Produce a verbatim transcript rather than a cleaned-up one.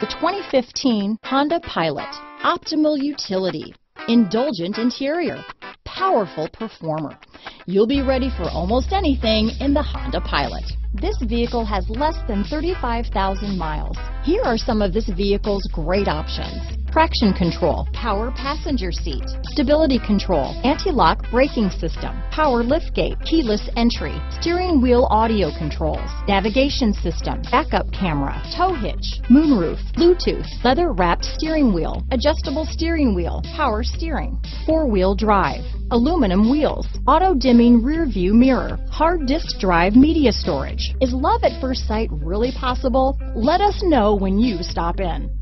The twenty fifteen Honda Pilot. Optimal utility, indulgent interior, powerful performer. You'll be ready for almost anything in the Honda Pilot. This vehicle has less than thirty-five thousand miles. Here are some of this vehicle's great options: traction control, power passenger seat, stability control, anti-lock braking system, power liftgate, keyless entry, steering wheel audio controls, navigation system, backup camera, tow hitch, moonroof, Bluetooth, leather-wrapped steering wheel, adjustable steering wheel, power steering, four-wheel drive, aluminum wheels, auto-dimming rear-view mirror, hard disk drive media storage. Is love at first sight really possible? Let us know when you stop in.